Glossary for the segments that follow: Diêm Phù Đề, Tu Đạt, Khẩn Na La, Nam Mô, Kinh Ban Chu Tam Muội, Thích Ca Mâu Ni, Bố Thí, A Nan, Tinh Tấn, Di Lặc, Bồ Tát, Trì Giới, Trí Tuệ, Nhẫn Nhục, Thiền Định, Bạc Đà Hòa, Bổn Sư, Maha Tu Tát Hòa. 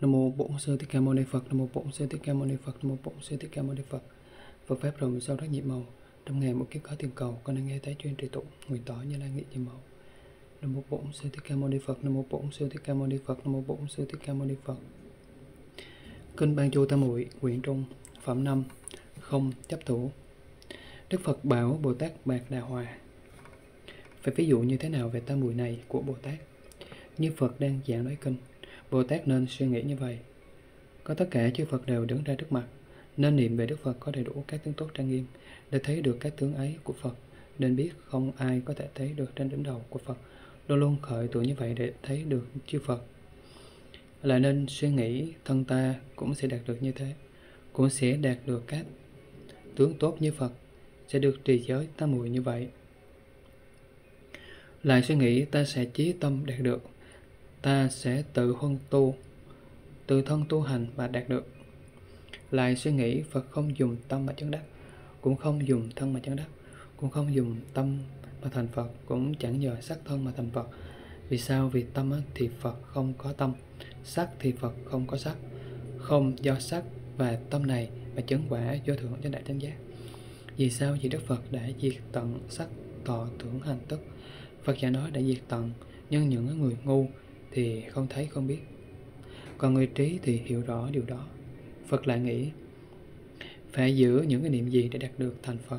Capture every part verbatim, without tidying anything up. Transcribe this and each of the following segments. Nam mô Bổn Sư Thích Ca Mâu Ni Phật. Nam mô Bổn Sư Thích Ca Mâu Ni Phật. Nam mô Bổn Sư Thích Ca Mâu Ni Phật. Phật pháp rộng sâu rất nhiệm màu, trong ngày một kiếp khó tìm cầu, con đang nghe thấy chuyên trì tụng nguyện tỏ Như Lai nghị nhiệm màu. Nam mô Bổn Sư Thích Ca Mâu Ni Phật. Nam mô Bổn Sư Thích Ca Mâu Ni Phật. Nam mô Bổn Sư Thích Ca Mâu Ni Phật. Kinh Ban Chu Tam Muội, quyển Trung, phẩm năm, không chấp thủ. Đức Phật bảo Bồ Tát Bạc Đà Hòa: phải ví dụ như thế nào về tam muội này của Bồ Tát? Như Phật đang giảng nói kinh, Bồ Tát nên suy nghĩ như vậy. Có tất cả chư Phật đều đứng ra trước mặt, nên niệm về Đức Phật có đầy đủ các tướng tốt trang nghiêm, để thấy được các tướng ấy của Phật, nên biết không ai có thể thấy được trên đỉnh đầu của Phật. Luôn luôn khởi tưởng như vậy để thấy được chư Phật. Lại nên suy nghĩ thân ta cũng sẽ đạt được như thế, cũng sẽ đạt được các tướng tốt như Phật, sẽ được trì giới tam muội như vậy. Lại suy nghĩ ta sẽ chí tâm đạt được, ta sẽ tự thân tu, tự thân tu hành mà đạt được. Lại suy nghĩ Phật không dùng tâm mà chứng đắc, cũng không dùng thân mà chứng đắc, cũng không dùng tâm mà thành Phật, cũng chẳng nhờ sắc thân mà thành Phật. Vì sao? Vì tâm thì Phật không có tâm, sắc thì Phật không có sắc, không do sắc và tâm này mà chứng quả vô thượng chánh đại chánh giác. Vì sao? Vì Đức Phật đã diệt tận sắc thọ tưởng hành thức. Phật giả nói đã diệt tận, nhưng những người ngu thì không thấy không biết, còn người trí thì hiểu rõ điều đó. Phật lại nghĩ phải giữ những cái niệm gì để đạt được thành Phật,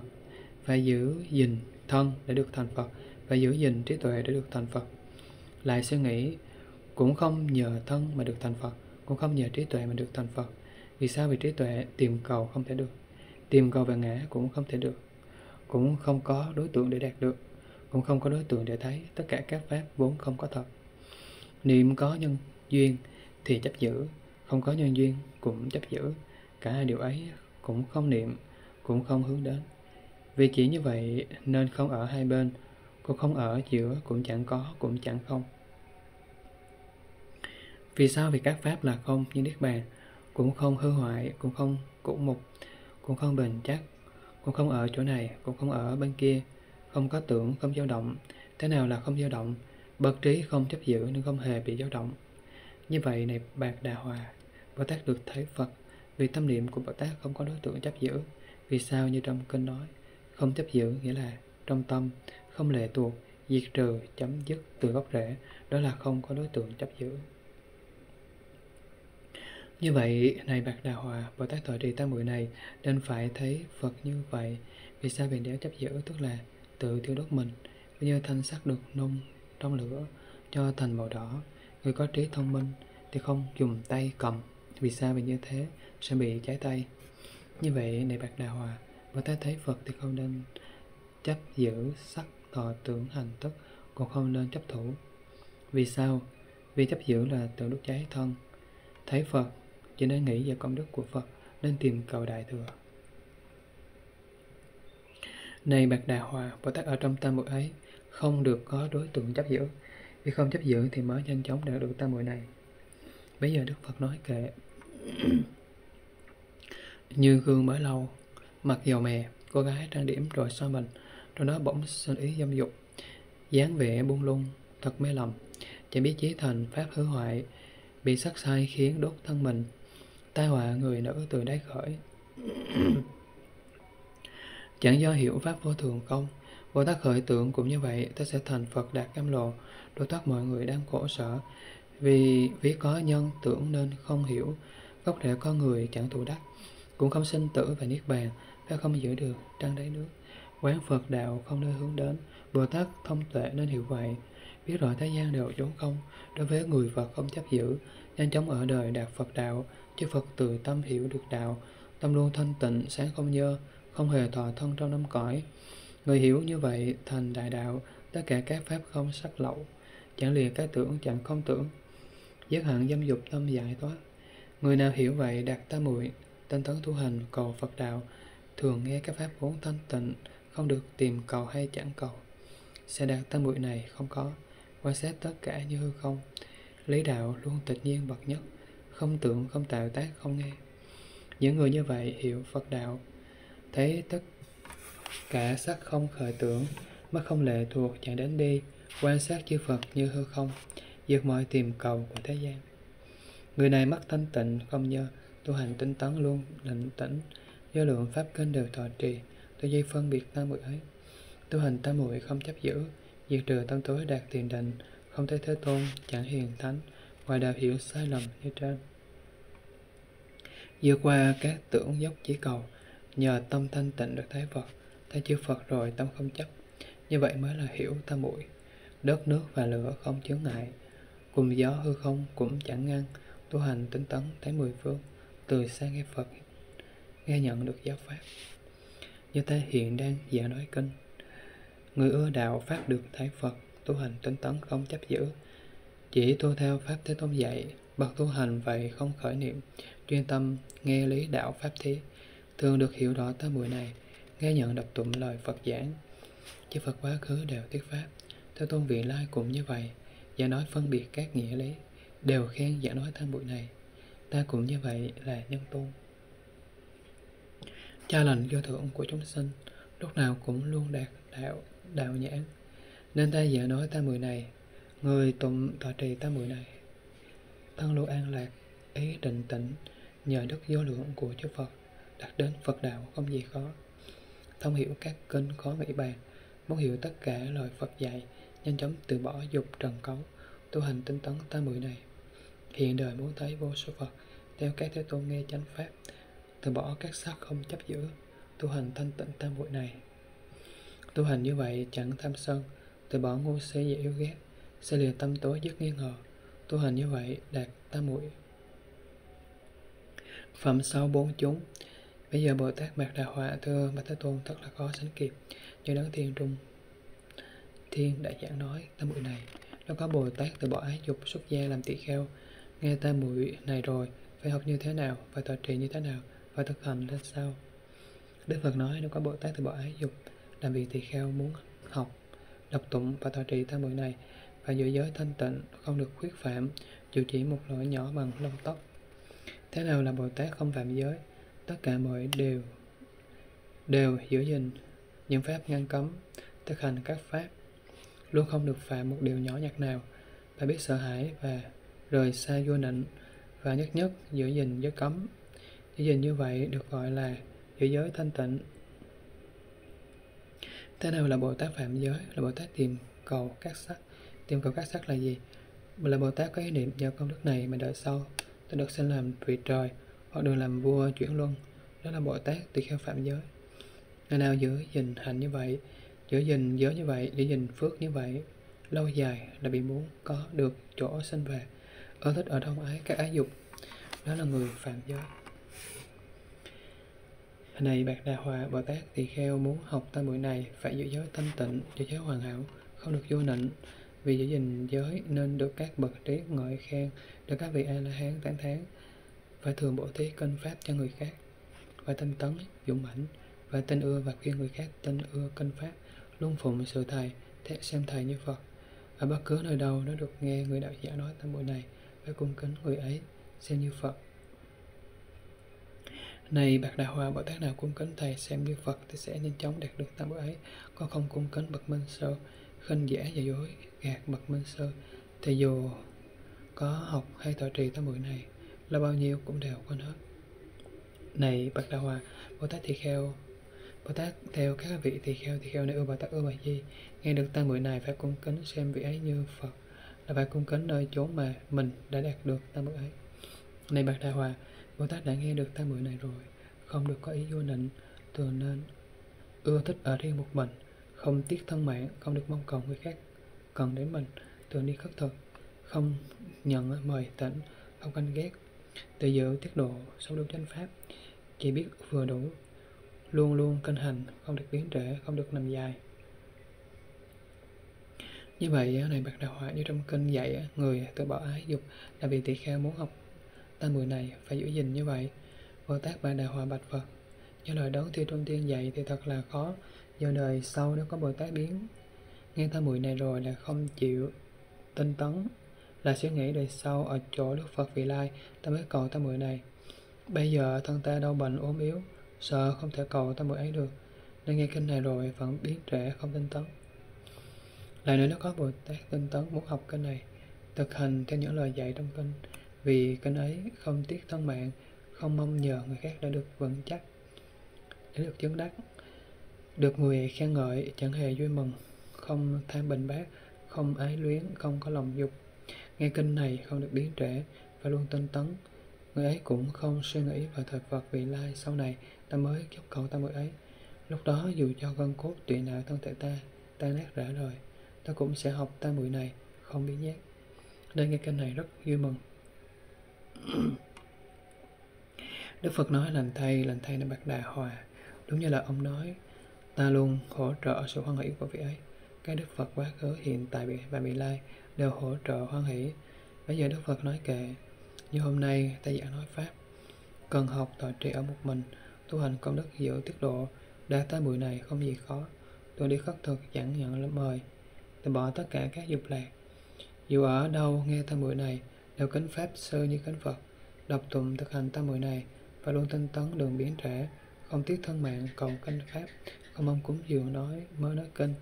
phải giữ gìn thân để được thành Phật, phải giữ gìn trí tuệ để được thành Phật. Lại suy nghĩ cũng không nhờ thân mà được thành Phật, cũng không nhờ trí tuệ mà được thành Phật. Vì sao? Vì trí tuệ tìm cầu không thể được, tìm cầu về ngã cũng không thể được, cũng không có đối tượng để đạt được, cũng không có đối tượng để thấy. Tất cả các pháp vốn không có thật. Niệm có nhân duyên thì chấp giữ, không có nhân duyên cũng chấp giữ. Cả hai điều ấy cũng không niệm, cũng không hướng đến. Vì chỉ như vậy nên không ở hai bên, cũng không ở giữa, cũng chẳng có, cũng chẳng không. Vì sao? Vì các pháp là không như niết bàn, cũng không hư hoại, cũng không cũng mục, cũng không bền chắc, cũng không ở chỗ này, cũng không ở bên kia, không có tưởng, không dao động. Thế nào là không dao động? Bậc trí không chấp giữ nên không hề bị dao động. Như vậy này Bạc Đà Hòa, Bồ Tát được thấy Phật vì tâm niệm của Bồ Tát không có đối tượng chấp giữ. Vì sao? Như trong kinh nói, không chấp giữ nghĩa là trong tâm không lệ tuột, diệt trừ, chấm dứt từ gốc rễ, đó là không có đối tượng chấp giữ. Như vậy này Bạc Đà Hòa, Bồ Tát thọ trì tam muội này nên phải thấy Phật như vậy. Vì sao? Vì nếu chấp giữ tức là tự tiêu đốt mình, như thanh sắt được nung trong lửa cho thành màu đỏ. Người có trí thông minh thì không dùng tay cầm. Vì sao? Vì như thế sẽ bị cháy tay. Như vậy này Bạc Đà Hòa, Bồ Tát thấy Phật thì không nên chấp giữ sắc thọ tưởng hành thức, còn không nên chấp thủ. Vì sao? Vì chấp giữ là tự đốt cháy thân. Thấy Phật chỉ nên nghĩ về công đức của Phật, nên tìm cầu đại thừa. Này Bạc Đà Hòa, Bồ Tát ở trong tam muội ấy không được có đối tượng chấp giữ. Vì không chấp giữ thì mới nhanh chóng đạt được tam muội này. Bây giờ Đức Phật nói kệ: như gương mới lau, mặt dầu mè, cô gái trang điểm rồi soi mình, rồi nó bỗng sinh ý dâm dục, dáng vẻ buông lung, thật mê lầm, chẳng biết chí thành pháp hư hoại, bị sắc sai khiến đốt thân mình, tai họa người nữ từ đáy khởi. Chẳng do hiểu pháp vô thường không, Bồ Tát khởi tượng cũng như vậy, ta sẽ thành Phật đạt cam lộ, đối thoát mọi người đang khổ sở. Vì ví có nhân tưởng nên không hiểu, gốc rễ có người chẳng thù đắc, cũng không sinh tử và niết bàn, ta không giữ được trăng đáy nước. Quán Phật đạo không nơi hướng đến, Bồ Tát thông tuệ nên hiểu vậy, biết rõ thế gian đều vốn không. Đối với người Phật không chấp giữ, nhanh chóng ở đời đạt Phật đạo. Chứ Phật từ tâm hiểu được đạo, tâm luôn thanh tịnh, sáng không nhơ, không hề thọ thân trong năm cõi. Người hiểu như vậy thành đại đạo, tất cả các pháp không sắc lậu, chẳng lìa cái tưởng, chẳng không tưởng, dứt hẳn dâm dục, tâm giải thoát. Người nào hiểu vậy đạt tam muội, tinh tấn tu hành cầu Phật đạo, thường nghe các pháp vốn thanh tịnh, không được tìm cầu hay chẳng cầu, sẽ đạt tam muội này không có. Quan sát tất cả như hư không, lý đạo luôn tự nhiên bậc nhất, không tưởng, không tạo tác, không nghe. Những người như vậy hiểu Phật đạo, thấy tất cả sắc không khởi tưởng, mắt không lệ thuộc, chẳng đến đi, quan sát chư Phật như hư không, vượt mọi tìm cầu của thế gian. Người này mất thanh tịnh không do, tu hành tinh tấn luôn định tĩnh, do lượng pháp kinh đều thọ trì, tư duy phân biệt tam muội ấy. Tu hành tam muội không chấp giữ, diệt trừ tâm tối đạt thiền định, không thấy Thế Tôn, chẳng hiền thánh, ngoài đạo hiểu sai lầm như trên. Vượt qua các tưởng dốc chỉ cầu, nhờ tâm thanh tịnh được thấy Phật, thấy chư Phật rồi tâm không chấp, như vậy mới là hiểu tam muội. Đất nước và lửa không chướng ngại, cùng gió hư không cũng chẳng ngăn, tu hành tinh tấn tới mười phương, từ xa nghe Phật, nghe nhận được giáo pháp. Như thế hiện đang giả nói kinh. Người ưa đạo pháp được thấy Phật, tu hành tinh tấn không chấp giữ, chỉ tu theo pháp Thế Tôn dạy, bậc tu hành vậy không khởi niệm, chuyên tâm nghe lý đạo pháp thí, thường được hiểu rõ tam muội này, nghe nhận đọc tụng lời Phật giảng. Chư Phật quá khứ đều thuyết pháp, Thế Tôn vị lai cũng như vậy, giả nói phân biệt các nghĩa lý, đều khen giả nói tam muội này. Ta cũng như vậy là nhân tu. Cha lành vô thượng của chúng sinh, lúc nào cũng luôn đạt đạo đạo nhãn, nên ta giả nói tam muội này. Người tụng thọ trì tam muội này, thân luôn an lạc, ý định tĩnh, nhờ đức vô lượng của chư Phật, đạt đến Phật đạo không gì khó. Thông hiểu các kinh khó nghĩ bàn, muốn hiểu tất cả lời Phật dạy, nhanh chóng từ bỏ dục trần cấu, tu hành tinh tấn tam muội này. Hiện đời muốn thấy vô số Phật, theo các Thế Tôn nghe chánh pháp, từ bỏ các sắc không chấp giữ, tu hành thanh tịnh tam muội này. Tu hành như vậy chẳng tham sân, từ bỏ ngu si dễ yêu ghét, sẽ lìa tâm tối dứt nghi ngờ, tu hành như vậy đạt tam muội. Phẩm sau bốn chúng. Bây giờ Bồ Tát Mạt Đà Họa thưa Bạch Thế Tôn thật là khó sánh kịp, như đấng thiên trung thiên đã giảng nói tam muội này. Nó có Bồ Tát từ bỏ ái dục xuất gia làm tỳ kheo, nghe tam muội này rồi phải học như thế nào, phải thọ trì như thế nào, phải thực hành ra sao. Đức Phật nói nó có Bồ Tát từ bỏ ái dục làm vị tỳ kheo, muốn học đọc tụng và thọ trì tam muội này, và giữ giới thanh tịnh, không được khuyết phạm, dù chỉ một lỗi nhỏ bằng lông tóc. Thế nào là Bồ Tát không phạm giới? Tất cả mọi điều đều giữ gìn những pháp ngăn cấm, thực hành các pháp, luôn không được phạm một điều nhỏ nhặt nào, và biết sợ hãi và rời xa vua nịnh, và nhất nhất giữ gìn giới cấm. Giữ gìn như vậy được gọi là giữ giới thanh tịnh. Thế nào là Bồ Tát phạm giới? Là Bồ Tát tìm cầu các sắc. Tìm cầu các sắc là gì? Là Bồ Tát có ý niệm nhờ công đức này mà đợi sau tôi được sinh làm vị trời, hoặc được làm vua chuyển luân. Đó là Bồ Tát tỳ kheo phạm giới. Người nào giữ gìn hành như vậy, giữ gìn giới như vậy, giữ gìn phước như vậy, lâu dài là bị muốn có được chỗ sinh về, ưa thích ở trong ái các ái dục. Đó là người phạm giới. Này Bạt Đà Hòa, Bồ Tát tỳ kheo muốn học tam muội này phải giữ giới thanh tịnh, giữ giới hoàn hảo, không được vô nịnh. Vì giữ gìn giới nên được các bậc trí ngợi khen, được các vị A-la-hán tán thán, phải thường bổ thí kinh pháp cho người khác, phải tinh tấn, dũng mãnh, phải tin ưa và khuyên người khác tin ưa kinh pháp, luôn phụng sự thầy, thế xem thầy như Phật. Ở bất cứ nơi đâu nó được nghe người đạo giả nói tam muội này, phải cung kính người ấy, xem như Phật. Này Bạt Đà Hòa, Bồ Tát nào cung kính thầy xem như Phật thì sẽ nhanh chóng đạt được tam muội ấy. Còn không cung kính bậc minh sơ, khinh giả và dối gạt bậc minh sơ, thì dù có học hay thọ trì tam muội này là bao nhiêu cũng đều quên hết. Này Bạt Đà Hòa, Bồ Tát tỳ kheo, Bồ Tát theo các vị tỳ kheo, tỳ kheo này ưa Bồ Tát ưa Bà Di, nghe được tam muội này phải cung kính xem vị ấy như Phật, là phải cung kính nơi chốn mà mình đã đạt được tam muội ấy. Này Bạt Đà Hòa, Bồ Tát đã nghe được tam muội này rồi, không được có ý vô nịnh, thường nên ưa thích ở riêng một mình, không tiếc thân mạng, không được mong cầu người khác cần đến mình, thường đi khất thực, không nhận mời tịnh, không canh ghét, tự giữ tiết độ, sống đúng chánh pháp, chỉ biết vừa đủ, luôn luôn canh hành, không được biến trễ, không được nằm dài. Như vậy này Bạt Đà Họa, như trong kinh dạy, người từ bỏ ái dục là vì tỳ kheo muốn học tam muội này phải giữ gìn như vậy. Bồ Tát Bạt Đà Họa bạch Phật, do lời đón thi trung tiên dạy thì thật là khó, do đời sau nếu có Bồ Tát biến nghe tam muội này rồi là không chịu tinh tấn, là suy nghĩ đời sau ở chỗ Đức Phật vị lai ta mới cầu tam muội này. Bây giờ thân ta đau bệnh ốm yếu, sợ không thể cầu tam muội ấy được, nên nghe kinh này rồi vẫn biến trễ, không tinh tấn. Lại nữa, nếu có Bồ Tát tinh tấn muốn học kinh này, thực hành theo những lời dạy trong kinh, vì cánh ấy không tiếc thân mạng, không mong nhờ người khác đã được vững chắc, để được chứng đắc. Được người khen ngợi, chẳng hề vui mừng, không tham bình bác, không ái luyến, không có lòng dục. Nghe kinh này không được biến trễ và luôn tinh tấn. Người ấy cũng không suy nghĩ và thực vật vị lai sau này ta mới giúp cầu ta mới ấy. Lúc đó dù cho gân cốt tụy nào thân thể ta, ta nát rã rồi, ta cũng sẽ học ta muội này, không biến giác. Đây nghe kinh này rất vui mừng. Đức Phật nói lành thay, lành thay nên Bạc Đà Hòa. Đúng như là ông nói, ta luôn hỗ trợ sự hoan hỷ của vị ấy. Cái Đức Phật quá khứ, hiện tại và vị lai đều hỗ trợ hoan hỷ. Bây giờ Đức Phật nói kệ, như hôm nay ta giảng nói Pháp, cần học tọa trì ở một mình, tu hành công đức diệu tiết độ, đã ta muội này không gì khó. Tôi đi khất thực chẳng nhận lắm mời, từ bỏ tất cả các dục lạc. Dù ở đâu nghe ta muội này, đều kính Pháp sơ như kính Phật, đọc tụng thực hành ta muội này, và luôn tinh tấn đường biến trễ, không tiếc thân mạng cầu kinh Pháp, không mong cúng dường nói mới nói kinh.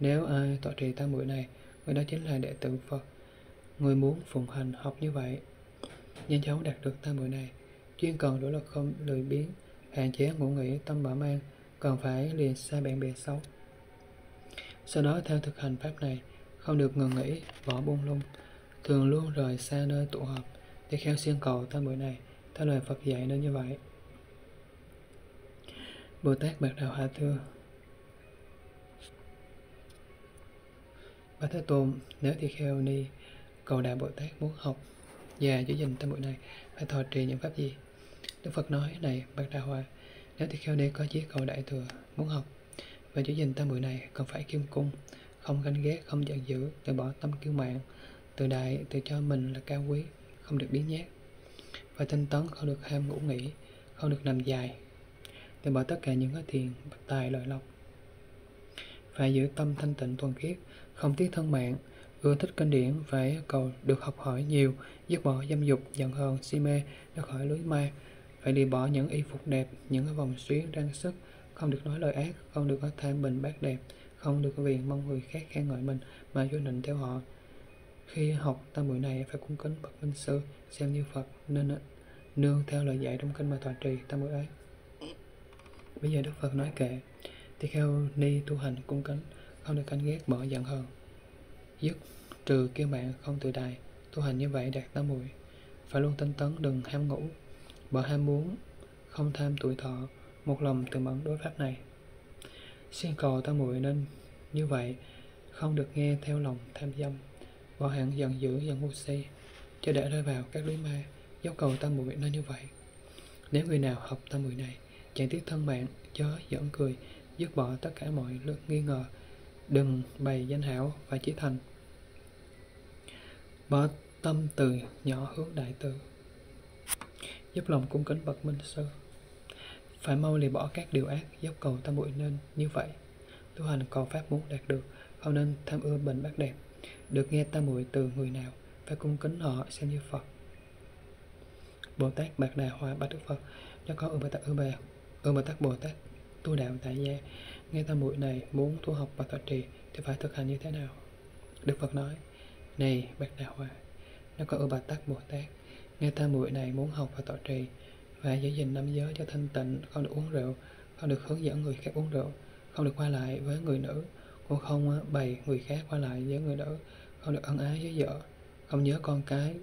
Nếu ai tọa trì ta muội này, người đó chính là đệ tử Phật. Người muốn phụng hành học như vậy, nhanh chóng đạt được ta muội này. Chuyên cần nỗ lực không lười biếng, hạn chế ngủ nghỉ, tâm mở mang, còn phải liền xa bạn bè xấu. Sau đó theo thực hành pháp này, không được ngừng nghỉ, bỏ buông lung, thường luôn rời xa nơi tụ họp để kheo siêng cầu ta muội này, theo lời Phật dạy nên như vậy. Bồ Tát Bạc Đà Hòa thưa Bà Thế Tôn, nếu thì kheo ni cầu đạo Bồ Tát muốn học và giữ gìn ta muội này, phải thọ trì những pháp gì? Đức Phật nói này Bạc Đà Hòa, nếu thì kheo ni có chí cầu đại thừa muốn học và giữ gìn ta muội này, cần phải kiêm cung, không ganh ghét, không giận dữ, từ bỏ tâm kiêu mạn, tự đại, tự cho mình là cao quý, không được biến nhát, và tinh tấn, không được ham ngủ nghỉ, không được nằm dài, từ bỏ tất cả những cái thiền bất tài lợi lộc, phải giữ tâm thanh tịnh thuần khiết, không tiếc thân mạng, ưa thích kinh điển, phải cầu được học hỏi nhiều, dứt bỏ dâm dục, giận hờn, si mê, ra khỏi lưới ma, phải đi bỏ những y phục đẹp, những cái vòng xuyến, trang sức, không được nói lời ác, không được có tham bình bác đẹp, không được vì mong người khác khen ngợi mình mà vô định theo họ. Khi học ta muội này phải cung kính bậc minh sư, xem như Phật, nên nương theo lời dạy trong kinh mà thọ trì ta muội ấy. Bây giờ Đức Phật nói kệ, thì kheo ni tu hành cung kính, không được canh ghét, bỏ giận hờn, dứt trừ kiêu mạn, không tự đại, tu hành như vậy đạt ta muội. Phải luôn tinh tấn, đừng ham ngủ, bỏ ham muốn, không tham tuổi thọ, một lòng từ mẫn đối pháp này. Xin cầu ta muội nên như vậy, không được nghe theo lòng tham dâm, bỏ hẳn giận dữ, giận ngu si, cho để rơi vào các lưới ma. Dấu cầu ta muội nên như vậy. Nếu người nào học ta muội này, chẳng tiếc thân mạng, chớ giỡn cười, dứt bỏ tất cả mọi lực nghi ngờ, đừng bày danh hảo và chí thành, bỏ tâm từ nhỏ hướng đại từ, giúp lòng cung kính bậc minh sư, phải mau lìa bỏ các điều ác. Dốc cầu ta muội nên như vậy, tu hành cầu pháp muốn đạt được, không nên tham ưa bình bác đẹp. Được nghe ta muội từ người nào, phải cung kính họ xem như Phật. Bồ Tát Bạc Đà Hòa bạch Đức Phật, cho có ưa bà tát ưa bà ưa bà tát Bồ Tát tu đạo tại gia, nghe ta muội này muốn tu học và thọ trì thì phải thực hành như thế nào? Đức Phật nói, này Bạc Đà Hòa, nó có ưa bà tát Bồ Tát, nghe ta muội này muốn học và thọ trì và giữ gìn năm giới cho thanh tịnh, không được uống rượu, không được hướng dẫn người khác uống rượu, không được qua lại với người nữ, cũng không bày người khác qua lại với người nữ, không được ân ái với vợ, không nhớ con cái,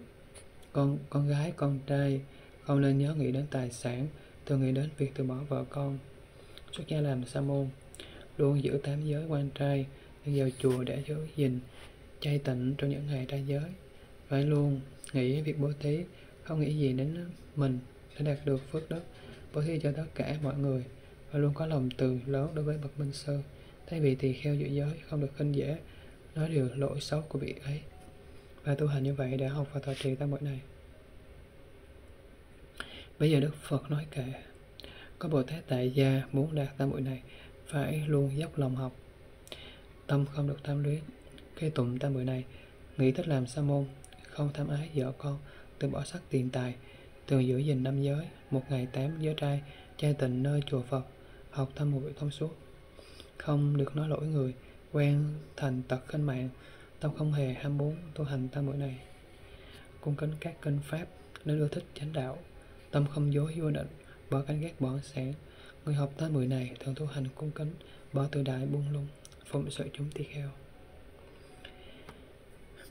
con con gái, con trai, không nên nhớ nghĩ đến tài sản, thường nghĩ đến việc từ bỏ vợ con. Xuất gia làm sa môn, luôn giữ tám giới quan trai, đi vào chùa để giữ gìn chay tịnh trong những ngày trai giới, phải luôn nghĩ việc bố thí, không nghĩ gì đến mình để đạt được phước đức, bố thí cho tất cả mọi người, và luôn có lòng từ lớn đối với bậc minh sư. Thay vì tỳ kheo giữ giới, không được khinh dễ nói điều lỗi xấu của vị ấy, và tu hành như vậy để học và thọ trì ta muội này. Bây giờ Đức Phật nói kệ, có Bồ Tát tại gia muốn đạt ta muội này, phải luôn dốc lòng học, tâm không được tham luyến. Khi tụng ta muội này, nghĩ thích làm sa môn, không tham ái vợ con, từ bỏ sắc tiền tài, thường giữ gìn năm giới, một ngày tám giới trai, trai tịnh nơi chùa Phật, học ta muội thông suốt, không được nói lỗi người, quen thành tật khinh mạng, tâm không hề ham muốn tu hành ta muội này. cung kính các kênh pháp nên ưa thích chánh đạo, tâm không dối vô định, bỏ cánh ghét bỏ sáng. Người học tới mười này thường tu hành cung kính, bỏ tự đại buông lung, phụng sự chúng tỳ kheo.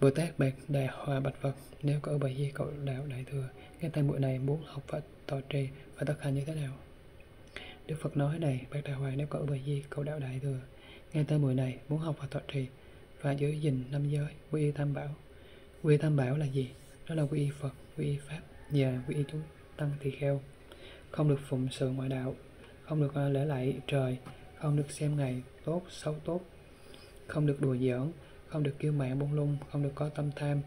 Bồ Tát Bạc Đà Hòa Bạch Phật, nếu có ở bài Di Cậu Đạo Đại Thừa, nghe tam muội này muốn học Phật tọa trì và thực hành như thế nào? Đức Phật nói này, Bạc Đà Hòa, nếu có ở bài Di Cậu Đạo Đại Thừa, nghe tam muội này muốn học Phật tọa trì và giữ gìn năm giới, quy y tam bảo. Quy y tam bảo là gì? Đó là quy y Phật, quy y Pháp và quy y chúng tăng tỳ kheo. Không được phụng sự ngoại đạo, không được lễ lạy trời, không được xem ngày tốt xấu tốt, không được đùa giỡn, không được kiêu mạn buông lung, không được có tâm tham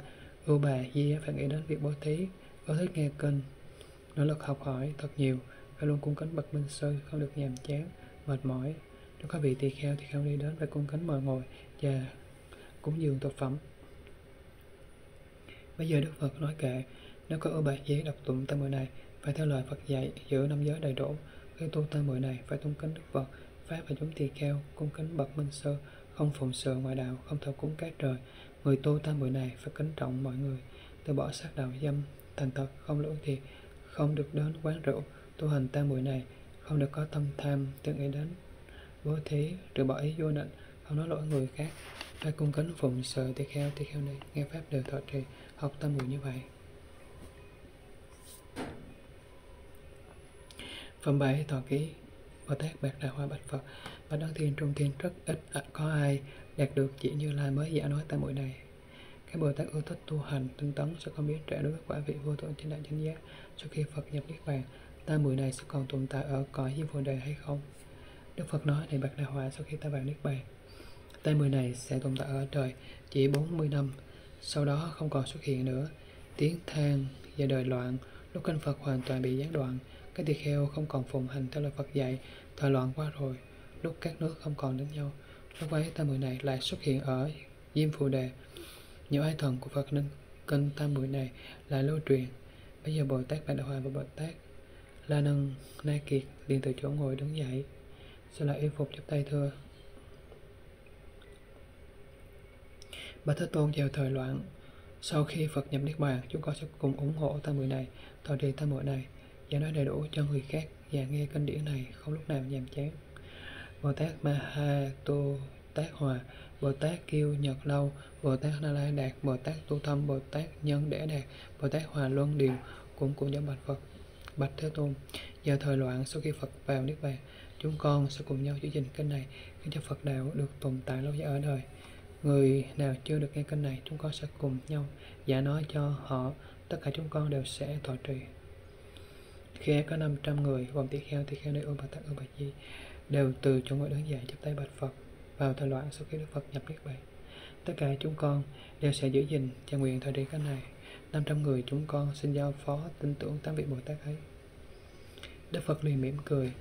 ưu bà di. Phải nghĩ đến việc bố thí, có thích nghe kinh, nỗ lực học hỏi thật nhiều, phải luôn cung kính bậc minh sư, không được nhàm chán mệt mỏi. Nếu có vị tỳ kheo thì không đi đến phải cung kính mời ngồi và cúng dường thực phẩm. Bây giờ Đức Phật nói kệ, nếu có ở bài giấy đọc tụng tam muội này phải theo lời Phật dạy, giữ năm giới đầy đủ. Khi tu tam muội này phải tôn kính Đức Phật, Pháp và chúng tỳ kheo, cung kính bậc minh sư, không phụng sự ngoại đạo, không thờ cúng các trời. Người tu tam muội này phải kính trọng mọi người, từ bỏ sát đạo dâm, thành thật, không lưỡng thiệt, không được đến quán rượu. Tu hành tam muội này không được có tâm tham, tự nghĩ đến bố thí, trừ bỏ ý vô định, không nói lỗi người khác. Phải cung kính phụng sự tỳ kheo, tỳ kheo này nghe pháp đều thọ trì, học tam muội như vậy. Phẩm bảy thọ ký. Bồ Tát Bạc Đà Hoa Bạch Phật, và đấng thiên trung thiên rất ít có ai đạt được chỉ Như Lai mới giả nói tam muội này. Các Bồ Tát ưa thích tu hành tinh tấn sẽ không biết trả đối với quả vị vô thượng chánh đại chánh giác. Sau khi Phật nhập niết bàn, tam muội này sẽ còn tồn tại ở cõi Diêm Phù Đề hay không? Đức Phật nói này Bạc Đà Hoa, sau khi ta vào niết bàn, tam muội này sẽ tồn tại ở trời chỉ bốn mươi năm, sau đó không còn xuất hiện nữa. Tiếng than và đời loạn, lúc kinh Phật hoàn toàn bị gián đoạn. Các tỳ kheo không còn phụng hành theo lời Phật dạy, thời loạn qua rồi, lúc các nước không còn đến nhau, lúc ấy tam muội này lại xuất hiện ở Diêm Phù Đề. Nhiều ai thần của Phật nên kinh tam muội này lại lưu truyền. Bây giờ Bồ Tát Bạc Đà Hòa và Bồ Tát La Nâng Na Kiệt liền từ chỗ ngồi đứng dậy, sẽ lại y phục chắp tay thưa. Bà Thế Tôn vào thời loạn, sau khi Phật nhập niết bàn, chúng con sẽ cùng ủng hộ tam muội này, thọ trì tam muội này, và nói đầy đủ cho người khác và nghe kinh điển này không lúc nào nhàm chán. Bồ Tát Maha Tu Tát Hòa, Bồ Tát Kiêu Nhật Lâu, Bồ Tát Na La Đạt, Bồ Tát Tu Thâm, Bồ Tát Nhân Đẻ Đạt, Bồ Tát Hòa Luân Điều cũng cùng nhóm bạch Phật. Bạch Thế Tôn, giờ thời loạn sau khi Phật vào niết bàn, chúng con sẽ cùng nhau giữ gìn kinh này khiến cho Phật đạo được tồn tại lâu dài ở đời. Người nào chưa được nghe kinh này, chúng con sẽ cùng nhau giả nói cho họ, tất cả chúng con đều sẽ thọ trì. Khi có năm trăm người gồm tỳ kheo, tỳ kheo nơi ưu bà tát, ưu bà di đều từ chỗ ngồi đứng dậy chắp tay bạch Phật vào thời loạn sau khi Đức Phật nhập niết bàn. Tất cả chúng con đều sẽ giữ gìn và nguyện thời điểm cái này. năm trăm người chúng con xin giao phó tin tưởng tám vị Bồ Tát ấy. Đức Phật liền mỉm cười,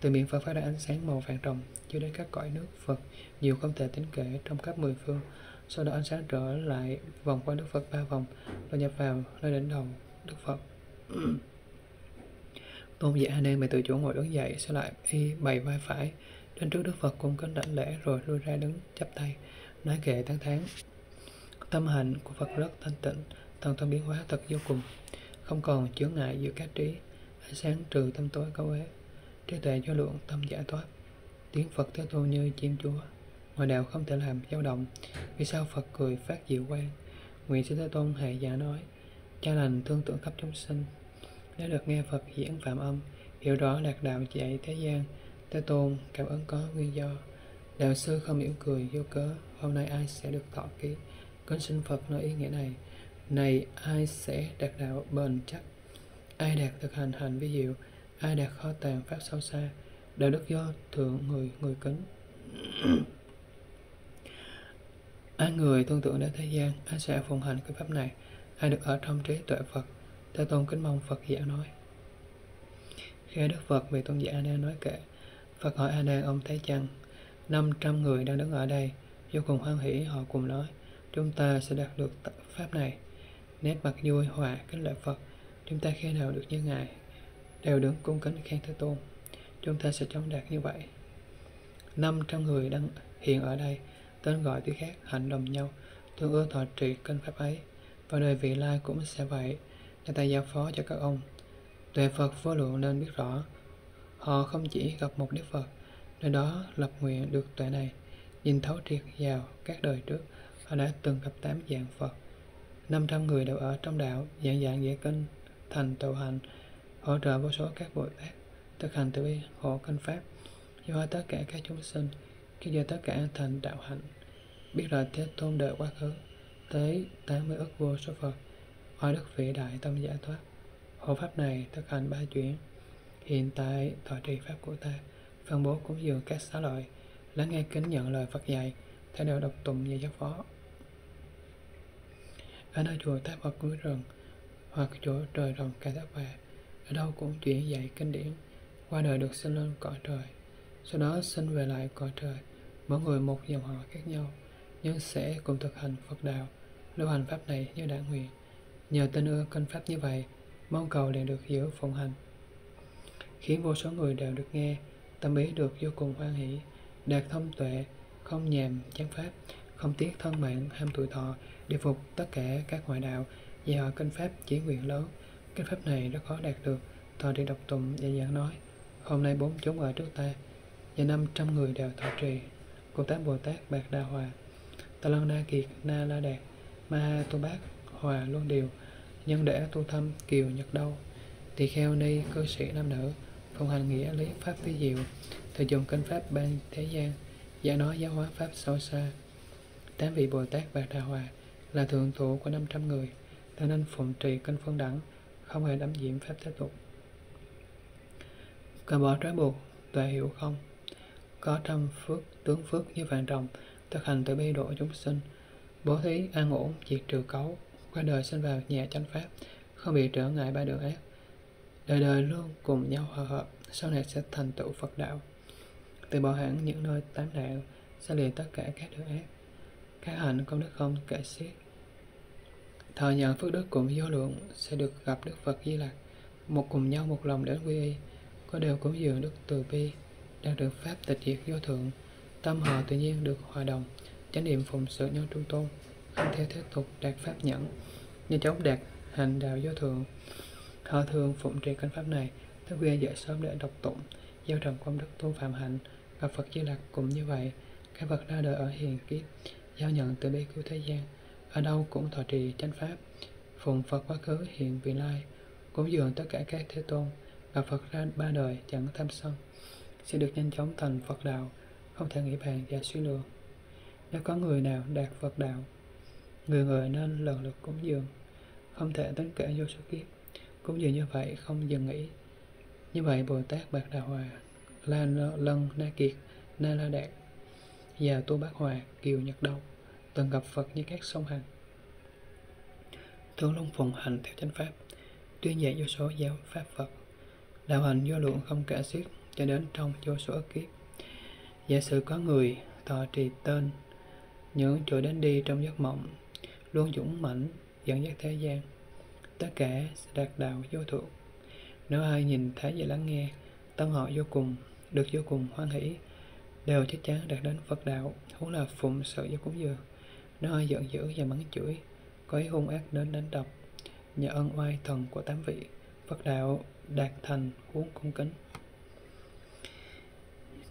từ miệng Phật phát ra ánh sáng màu vàng ròng chiếu đến các cõi nước Phật nhiều không thể tính kể trong khắp mười phương. Sau đó ánh sáng trở lại vòng quanh Đức Phật ba vòng rồi nhập vào nơi đỉnh đầu Đức Phật. Tôn giả Nan Mày từ chỗ ngồi đứng dậy, sẽ lại y bày vai phải đến trước Đức Phật cung kính đảnh lễ rồi lui ra đứng chắp tay nói kệ tán thán. Tâm hạnh của Phật rất thanh tịnh, thần thông biến hóa thật vô cùng, không còn chướng ngại giữa các trí, ánh sáng trừ tâm tối cấu uế, trí tuệ vô lượng tâm giải thoát, tiếng Phật Thế Tôn như chim chúa, ngoại đạo không thể làm dao động. Vì sao Phật cười phát diệu quang, nguyện xin Thế Tôn hãy giả nói, cha lành thương tưởng khắp chúng sinh. Nếu được nghe Phật diễn phạm âm, hiểu rõ lạc đạo dạy thế gian, Thế Tôn cảm ứng có nguyên do. Đạo sư không mỉm cười vô cớ, hôm nay ai sẽ được thọ ký. Kính xin Phật nói ý nghĩa này, này ai sẽ đạt đạo bền chắc, ai đạt thực hành hành vi diệu, ai đạt kho tàng pháp sâu xa, đạo đức do thượng người người kính. Ai người tương tượng đến thế gian, ai sẽ phụng hành cái pháp này, ai được ở trong trí tuệ Phật. Thế Tôn kính mong Phật giảng nói. Khi Đức Phật bị tôn giả A Nan nói kệ, Phật hỏi A Nan, ông thấy chăng năm trăm người đang đứng ở đây vô cùng hoan hỷ, họ cùng nói chúng ta sẽ đạt được pháp này. Nét mặt vui hòa kính lễ Phật, chúng ta khi nào được như ngài, đều đứng cung kính khen Thế Tôn, chúng ta sẽ chóng đạt như vậy. năm trăm người đang hiện ở đây tên gọi tuy khác, hạnh đồng nhau, tương ưa thọ trì kinh pháp ấy. và đời vị lai cũng sẽ vậy. Người ta giao phó cho các ông tuệ Phật vô lượng nên biết rõ. Họ không chỉ gặp một Đức Phật, nơi đó lập nguyện được tuệ này, nhìn thấu triệt vào các đời trước. Họ đã từng gặp tám dạng Phật, năm trăm người đều ở trong đạo, dạng dạng dạy kinh, thành tựu hành, hỗ trợ vô số các Bồ Tát, thực hành tự bi, hộ kinh pháp, giáo hóa tất cả các chúng sinh, khi giờ tất cả thành đạo hạnh. Biết là Thế Tôn đời quá khứ, tới tám mươi ức vô số Phật, ở đức vị đại tâm giải thoát. Hộ pháp này thực hành ba chuyển, hiện tại thọ trì pháp của ta, phân bố cúng dường các xá lợi, lắng nghe kính nhận lời Phật dạy, thay đều đọc tụng và giáo phó. Ở nơi chùa tháp hoặc núi rừng, hoặc chỗ trời rồng Ca Thác Bà, ở đâu cũng chuyển dạy kinh điển, qua đời được sinh lên cõi trời, sau đó sinh về lại cõi trời, mỗi người một dòng họ khác nhau, nhưng sẽ cùng thực hành Phật đạo, lưu hành pháp này như đã nguyện. Nhờ tin ưa kinh pháp như vậy, mong cầu liền được giữ phụng hành, khiến vô số người đều được nghe, tâm ý được vô cùng hoan hỷ, đạt thông tuệ, không nhàm chán pháp, không tiếc thân mạng, ham tuổi thọ, để phục tất cả các ngoại đạo, dạy họ kinh pháp chỉ nguyện lớn. Kinh pháp này rất khó đạt được, thọ trì đọc tụng và giảng nói. Hôm nay bốn chúng ở trước ta, và năm trăm người đều thọ trì, cùng tám Bồ Tát Bạc Đà Hòa, Tà Lăng Na Kiệt, Na La Đạt, Ma Tu Bác, Hòa Luân Điều, Nhân Để Tu Thâm, Kiều Nhật Đâu, Tỳ Kheo Ni, cư sĩ nam nữ, phong hành nghĩa lý pháp phi diệu, thời dùng kinh pháp ban thế gian, giảng nói giáo hóa pháp sâu xa. Tám vị Bồ Tát Bạc Đà Hòa là thượng thủ của năm trăm người, ta nên phụng trì kinh phương đẳng, không hề đắm nhiễm pháp thế tục. Cần bỏ trói buộc, tuệ hiểu không? Có trăm phước, tướng phước như vàng rồng, thực hành tự bi độ chúng sinh, bố thí, an ổn, diệt trừ cấu, qua đời sinh vào nhà chánh pháp, không bị trở ngại ba đường ác, đời đời luôn cùng nhau hòa hợp, sau này sẽ thành tựu Phật đạo. Từ bỏ hẳn những nơi tám nạn, xa lìa tất cả các đường ác, các hạnh công đức không kể xiết, thọ nhận phước đức cũng vô lượng, sẽ được gặp Đức Phật Di Lặc, một cùng nhau một lòng đến quy y, có đều cúng dường đức từ bi, đạt được pháp tịch diệt vô thượng, tâm họ tự nhiên được hòa đồng, chánh niệm phụng sự nhân trung tôn, không theo thế tục, đạt pháp nhẫn, như chóng đạt hành đạo vô thượng. Họ thường phụng trì kinh pháp này, thức khuya dậy sớm để đọc tụng, gieo trồng công đức tu phạm hạnh, và Phật Di Lặc cũng như vậy. Các Phật ra đời ở hiền kiếp, giao nhận từ bi cứu thế gian, ở đâu cũng thọ trì chánh pháp, phụng Phật quá khứ hiện vị lai, cúng dường tất cả các thế tôn, và Phật ra ba đời chẳng tham sân, sẽ được nhanh chóng thành Phật đạo, không thể nghĩ bàn và suy lường. Nếu có người nào đạt Phật đạo, người người nên lần lượt cúng dường, không thể tính kể vô số kiếp, cúng dường như vậy không dừng nghỉ. Như vậy Bồ Tát Bạc Đà Hòa, La Lân Na Kiệt, Na La Đạt và Tu Bác Hòa, Kiều Nhật Đông từng gặp Phật như các sông hành, thường luôn phụng hành theo chánh pháp, tuyên dạy vô số giáo pháp Phật, đạo hành vô lượng không kể xiết, cho đến trong vô số kiếp. Giả sử có người thọ trì tên những chỗ đến đi trong giấc mộng, luôn dũng mãnh dẫn dắt thế gian, tất cả sẽ đạt đạo vô thượng. Nếu ai nhìn thấy và lắng nghe, tâm họ vô cùng được vô cùng hoan hỷ, đều chắc chắn đạt đến Phật đạo, huống là phụng sự và cúng dường. Nếu ai giận dữ và mắng chửi, có ý hung ác đến đánh đập, nhờ ân oai thần của tám vị, Phật đạo đạt thành, huống cung kính.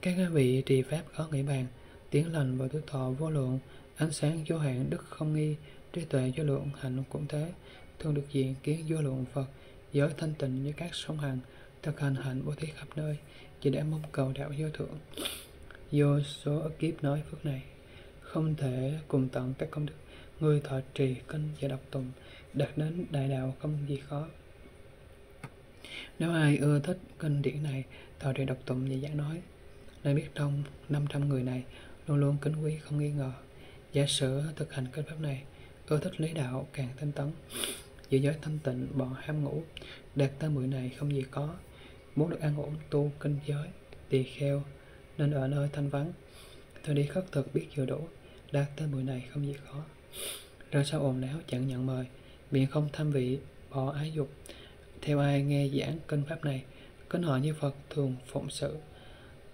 Các vị trì pháp khó nghĩ bàn, tiếng lành và tuổi thọ vô lượng, ánh sáng vô hạn, đức không nghi, trí tuệ vô lượng, hạnh cũng thế, thường được diện kiến vô lượng Phật, giới thanh tịnh như các sông hằng, thực hành hạnh bố thí khắp nơi, chỉ để mong cầu đạo vô thượng. Vô số ức kiếp nói phước này, không thể cùng tận các công đức, người thọ trì kinh và đọc tùng, đạt đến đại đạo không gì khó. Nếu ai ưa thích kinh điển này, thọ trì đọc tụng và giảng nói, nên biết trong năm trăm người này luôn luôn kính quý không nghi ngờ. Giả sử thực hành kinh pháp này, ưa thích lý đạo càng thanh tấn, giữ giới thanh tịnh bọn ham ngủ, đạt tới mười này không gì có. Muốn được an ổn tu kinh giới, tỳ kheo nên ở nơi thanh vắng, thời đi khất thực biết vừa đủ, đạt tới mười này không gì khó. Rồi sao ồn ào chẳng nhận mời, miệng không tham vị, bỏ ái dục, theo ai nghe giảng kinh pháp này, kính họ như Phật thường phụng sự,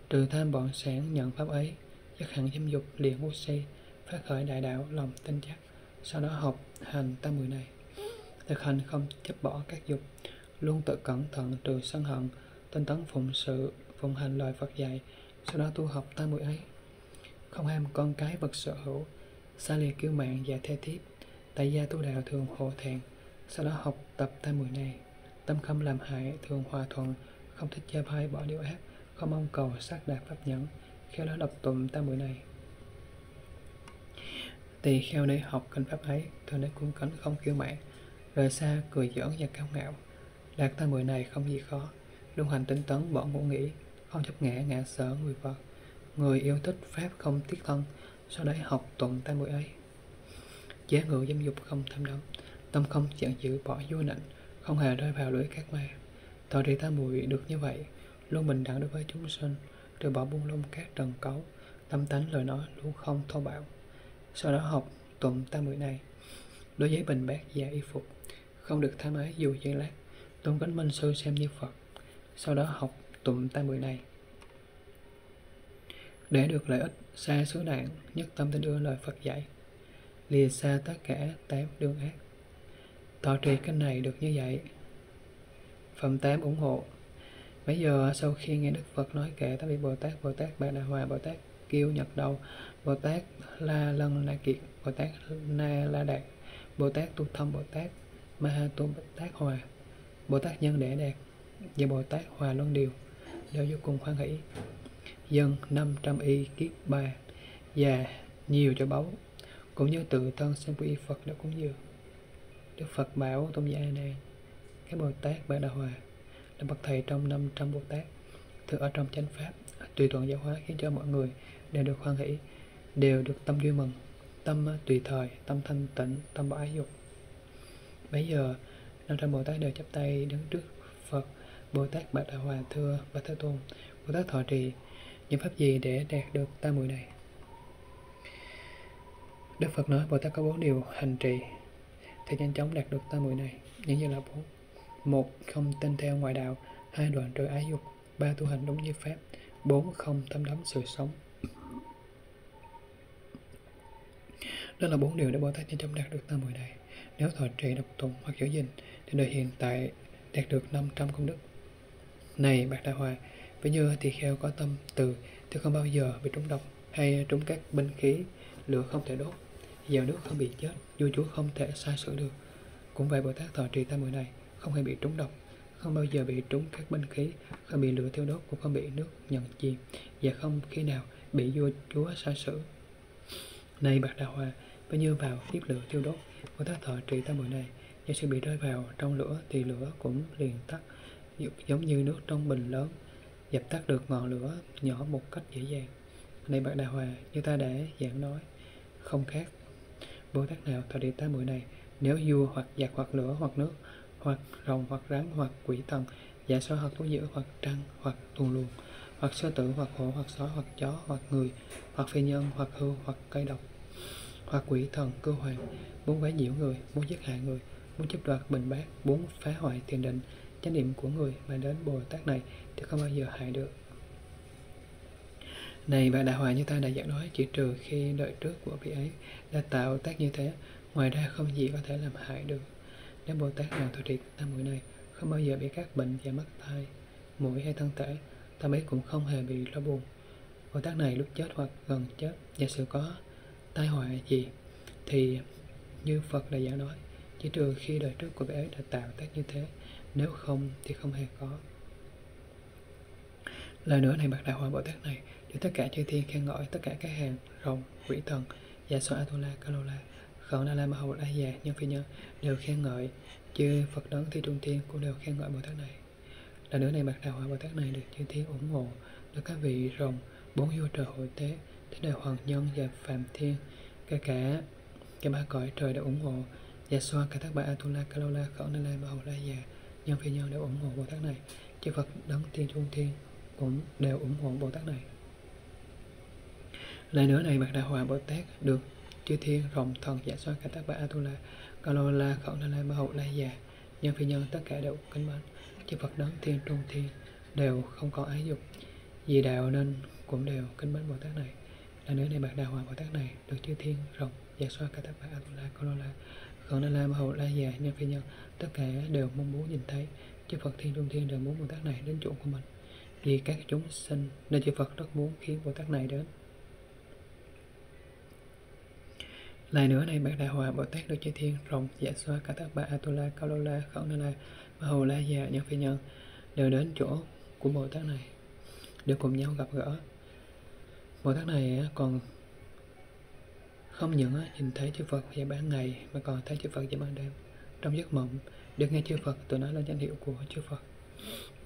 trừ tham bọn sản nhận pháp ấy, dứt hẳn dâm dục liền vô si, phát khởi đại đạo lòng tin chắc, sau đó học hành tam muội này. thực hành không chấp bỏ các dục, luôn tự cẩn thận trừ sân hận, tinh tấn phụng sự, phụng hành lời Phật dạy, sau đó tu học tam muội ấy. Không ham con cái vật sở hữu, xa lìa kiêu mạn và thê thiếp, tại gia tu đạo thường hộ thẹn, sau đó học tập tam muội này. Tâm không làm hại, thường hòa thuận, không thích gia phái, bỏ điều ác, không mong cầu sát đạt pháp nhẫn, khéo léo đọc tụng tam muội này. Tỳ kheo để học kinh pháp ấy, thường để cung kính không kiêu mạn, rời xa cười giỡn và cao ngạo. Đạt tam muội này không gì khó, luôn hành tinh tấn bỏ ngủ nghỉ, không chấp ngã ngã sở người vợ, người yêu thích pháp không tiếc thân, sau đấy học tụng tam muội ấy. Chế ngự dâm dục không tham đắm, tâm không giận dữ bỏ vua nịnh, không hề rơi vào lưỡi các ma. Tội trì tam muội được như vậy, luôn bình đẳng đối với chúng sinh, trừ bỏ buông lung các trần cấu, tâm tánh lời nói luôn không thô bạo. Sau đó học tụng tam muội này. Đối với bình bát và y phục, không được tham ái dù giây lát, tôn kính minh sư xem như Phật. Sau đó học tụng tam muội này. Để được lợi ích xa xứ nạn, nhất tâm tin ưa lời Phật dạy, lìa xa tất cả tám đương ác. Thọ trì kinh này được như vậy. Phẩm tám ủng hộ. Bây giờ sau khi nghe Đức Phật nói kệ tám vị Bồ Tát, Bồ Tát Bà Đà Hòa, Bồ Tát Kiêu Nhật Đầu, Bồ Tát La Lân Na Kiệt, Bồ Tát Na La Đạt, Bồ Tát Tu Thông, Bồ Tát Maha Tu Tát Hòa, Bồ Tát Nhân Đệ Đạt và Bồ Tát Hòa Luân Điều đều vô cùng hoan hỷ, dân năm trăm y kiết bà và nhiều cho báu, cũng như tự thân xem quy Phật đã cúng dường. Đức Phật bảo Tôn giả A Nan, các Bồ Tát Bà Đà Hòa là bậc thầy trong năm trăm Bồ Tát, thường ở trong chánh pháp, tùy thuận giáo hóa, khiến cho mọi người đều được hoan hỷ, đều được tâm vui mừng, tâm tùy thời, tâm thanh tịnh, tâm bỏ ái dục. Bấy giờ năm trăm Bồ Tát đều chắp tay đứng trước Phật. Bồ Tát Bà Đà Hòa thưa Bà Thế Tôn, Bồ Tát thọ trì những pháp gì để đạt được tam muội này? Đức Phật nói Bồ Tát có bốn điều hành trì thì nhanh chóng đạt được tam muội này, những như là bốn: một, không tin theo ngoại đạo; hai, đoạn trừ ái dục; ba, tu hành đúng như pháp; bốn, không tham đắm sự sống. Đó là bốn điều để Bồ Tát nhanh chóng đạt được tam muội này. Nếu thọ trì, độc tụng hoặc giữ gìn thì đời hiện tại đạt được năm trăm công đức. Này Bạc Đà Hòa, ví như tỳ kheo có tâm từ, thì không bao giờ bị trúng độc hay trúng các binh khí, lửa không thể đốt, dầu nước không bị chết, vua chúa không thể sai sử được. Cũng vậy, Bồ Tát thọ trì tam muội này không hề bị trúng độc, không bao giờ bị trúng các binh khí, không bị lửa thiêu đốt, cũng không bị nước nhận chìm, và không khi nào bị vua chúa sai sử. Này Bạc Đà Hòa, ví như vào tiếp lửa thiêu đốt, Bồ Tát thọ trì tam muội này, nếu sự bị rơi vào trong lửa thì lửa cũng liền tắt, giống như nước trong bình lớn dập tắt được ngọn lửa nhỏ một cách dễ dàng. Này Bạc Đà Hòa, như ta đã giảng nói, không khác Bồ Tát nào thọ trì tam muội này, nếu vua hoặc giặc hoặc lửa hoặc nước hoặc rồng hoặc rắn hoặc quỷ thần, giả sói hoặc thú dữ hoặc trăng hoặc tuồn luồng hoặc sư tử hoặc hổ hoặc sói hoặc chó hoặc người hoặc phi nhân hoặc hươu hoặc cây độc hoặc quỷ thần cư hoàng, muốn quấy nhiễu người, muốn giết hại người, muốn chiếm đoạt bình bát, muốn phá hoại thiền định chánh niệm của người mà đến Bồ Tát này thì không bao giờ hại được. Này Bà Đà Hòa, như ta đã giảng nói, chỉ trừ khi đợi trước của vị ấy đã tạo tác như thế, ngoài ra không gì có thể làm hại được. Nếu Bồ Tát nào thọ trì tam muội này, không bao giờ bị các bệnh và mắc tai, mũi hay thân thể, tâm ấy cũng không hề bị lo buồn. Bồ Tát này lúc chết hoặc gần chết, giả sử có tai họa gì thì như Phật đã giảng nói, chỉ trừ khi đời trước của vị ấy đã tạo tác như thế, nếu không thì không hề có. Lời nữa này Bạc Đà Hòa, Bồ Tát này được tất cả chư thiên khen ngợi, tất cả các hàng rồng, quỷ thần, giả soa Atula, Kalola, Khẩn Na La, Ma Hầu, La Già, Nhân Phi Nhân đều khen ngợi, chư Phật Đấng Thi Trung Thiên cũng đều khen ngợi Bồ Tát này. Lời nữa này Bạc Đà Hòa, Bồ Tát này được chư thiên ủng hộ, được các vị rồng, bốn vua trời hội tế, thế đời hoàng nhân và phạm thiên, kể cả cả ba cõi trời đều ủng hộ. Giả soa cả các bà Atula, Kalola, Khẩn Na La, Ma Hầu, La Già, Nhân Phi Nhân đều ủng hộ Bồ Tát này, chư Phật Đấng Thiên Trung Thiên cũng đều ủng hộ Bồ Tát này. Lại nữa này Bạc Đà Hòa, Bồ Tát được chư thiên rồng thần giả soa cả tác bà Atula, Kalola, Khẩn Na La, Ma Hậu La Già, Nhân Phi Nhân tất cả đều kính mến chư Phật Đấng Thiên Trung Thiên, đều không còn ái dục vì đạo nên cũng đều kính mến Bồ Tát này. Lại nữa này Bạc Đà Hòa, Bồ Tát này được chư thiên rồng giả soa cả tác bà Atula, Kalola, Còn Đa La, Ma Hầu, La Già, Nhân Phi Nhân, tất cả đều mong muốn nhìn thấy chư Phật Thiên Trung Thiên đều muốn Bồ Tát này đến chỗ của mình. Vì các chúng sinh nên chư Phật rất muốn khiến Bồ Tát này đến. Lại nữa này, bạn Đại Hòa Bồ Tát được chư Thiên, Rồng, Dạ Xoa, Cả Thác Ba, Atula, Cao Lô La, Khẩn Na La, Ma Hầu, La Già, Nhân Phi Nhân đều đến chỗ của Bồ Tát này, đều cùng nhau gặp gỡ. Bồ Tát này còn không những nhìn thấy chư Phật vào ban ngày mà còn thấy chư Phật vào ban đêm, trong giấc mộng, được nghe chư Phật tụi nó là danh hiệu của chư Phật.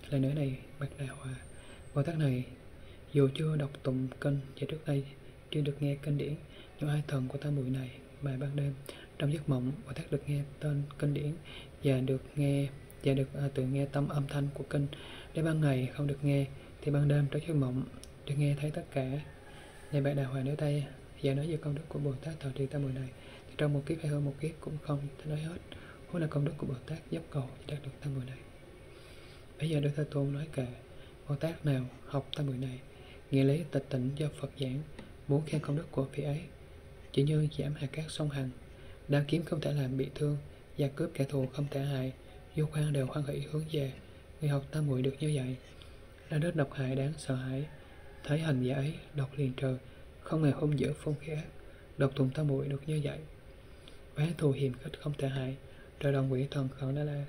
Lại nữa này, bạch Đại Hòa, Bồ Tát này dù chưa đọc tụng kinh và trước đây chưa được nghe kinh điển, nhưng hai thần của Tam Muội này mà ban đêm trong giấc mộng Bồ Tát được nghe tên kinh điển và được nghe và được à, tự nghe tâm âm thanh của kinh. Để ban ngày không được nghe thì ban đêm trong giấc mộng được nghe thấy tất cả. Này bạch Đại Hòa, nếu tay và nói về công đức của Bồ Tát thọ trì Tam Muội này thì trong một kiếp hay hơn một kiếp cũng không thể nói hết. Hối là công đức của Bồ Tát dốc cầu đạt được Tam Muội này. Bây giờ Đức Thế Tôn nói kệ: Bồ Tát nào học Tam Muội này, nghĩa lý tịch tỉnh do Phật giảng, muốn khen công đức của vị ấy, chỉ như giảm hạt cát song hành, đao kiếm không thể làm bị thương, và cướp kẻ thù không thể hại, vô khoan đều hoan hỷ hướng về. Người học Tam Muội được như vậy, là đất độc hại đáng sợ hãi, thấy hành giả ấy độc liền trời, không hề hung dữ phong khẽ, độc tùng Tam Muội được như vậy. Bán thù hiềm khích không thể hại, trời đồng quỷ thần Khẩn Đa La,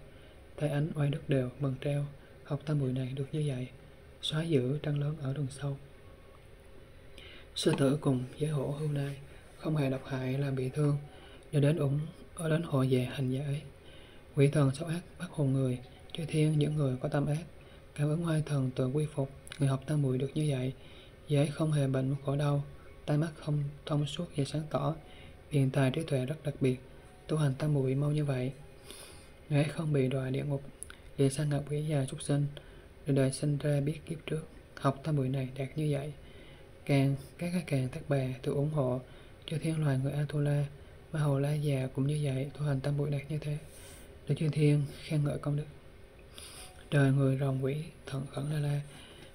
thái ánh oai đức đều mừng treo, học Tam Muội này được như vậy. Xóa giữ trăng lớn ở đường sâu, sư tử cùng với hổ hưu nai, không hề độc hại làm bị thương, đều đến ủng ở đến hộ về hành giả ấy. Quỷ thần xấu ác bắt hồn người, chư thiên những người có tâm ác, cảm ứng oai thần tự quy phục. Người học Tam Muội được như vậy, dễ không hề bệnh khổ đau, tai mắt không thông suốt và sáng tỏ, hiện tài trí tuệ rất đặc biệt, tu hành Tam Muội mau như vậy. Người ấy không bị đọa địa ngục, địa sang ngạ quỷ và súc sinh, đời đời sinh ra biết kiếp trước, học Tam Muội này đạt như vậy. Càng các càng tác bà tự ủng hộ, cho thiên loài người Atula, Ma Hầu, La Già cũng như vậy, tu hành Tam Muội đạt như thế, để chư thiên khen ngợi công đức. Đời người Rồng, Quỷ, Thần, Khẩn Na La,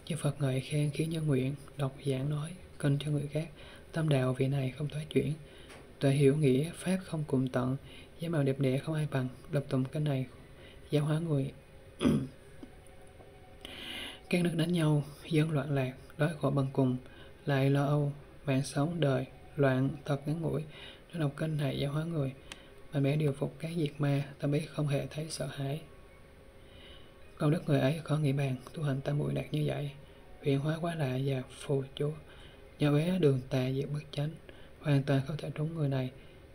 chư Phật ngợi khen khiến nhân nguyện, đọc giảng nói kinh cho người khác, tâm đạo vị này không thoái chuyển, tuệ hiểu nghĩa pháp không cùng tận, giá mạo đẹp đẽ không ai bằng, lập tụng cái này giáo hóa người. Các nước đánh nhau, dân loạn lạc, đói khổ bằng cùng, lại lo âu, mạng sống đời loạn thật ngắn ngủi, nó đọc kinh này giáo hóa người, mà mẹ điều phục các diệt ma, ta biết không hề thấy sợ hãi. Công đức người ấy có nghĩa bàn, tu hành Tam Muội đạt như vậy, huyện hóa quá lạ và phù chúa, nhỏ bé đường tà diệt bất chánh, hoàn toàn không thể trúng người này,